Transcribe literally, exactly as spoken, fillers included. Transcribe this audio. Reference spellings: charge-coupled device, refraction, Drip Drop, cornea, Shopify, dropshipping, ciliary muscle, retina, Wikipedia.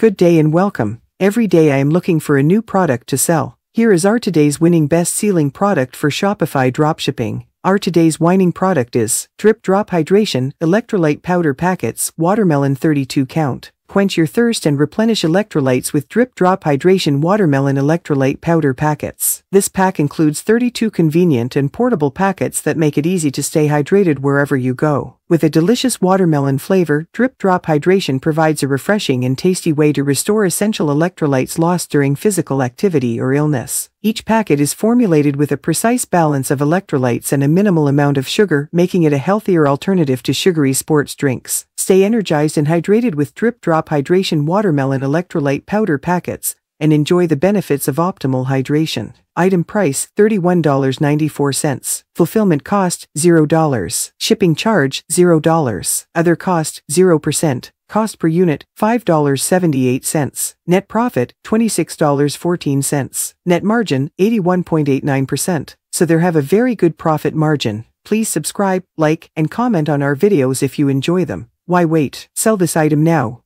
Good day and welcome. Every day I am looking for a new product to sell. Here is our today's winning best-selling product for Shopify dropshipping. Our today's winning product is Drip Drop Hydration Electrolyte Powder Packets Watermelon thirty-two count. Quench your thirst and replenish electrolytes with Drip Drop Hydration Watermelon Electrolyte Powder Packets. This pack includes thirty-two convenient and portable packets that make it easy to stay hydrated wherever you go. With a delicious watermelon flavor, Drip Drop Hydration provides a refreshing and tasty way to restore essential electrolytes lost during physical activity or illness. Each packet is formulated with a precise balance of electrolytes and a minimal amount of sugar, making it a healthier alternative to sugary sports drinks. Stay energized and hydrated with Drip Drop Hydration Watermelon Electrolyte Powder Packets, and enjoy the benefits of optimal hydration. Item price, thirty-one dollars and ninety-four cents. Fulfillment cost, zero dollars. Shipping charge, zero dollars. Other cost, zero percent. Cost per unit, five dollars and seventy-eight cents. Net profit, twenty-six dollars and fourteen cents. Net margin, eighty-one point eight nine percent. So there have a very good profit margin. Please subscribe, like, and comment on our videos if you enjoy them. Why wait? Sell this item now.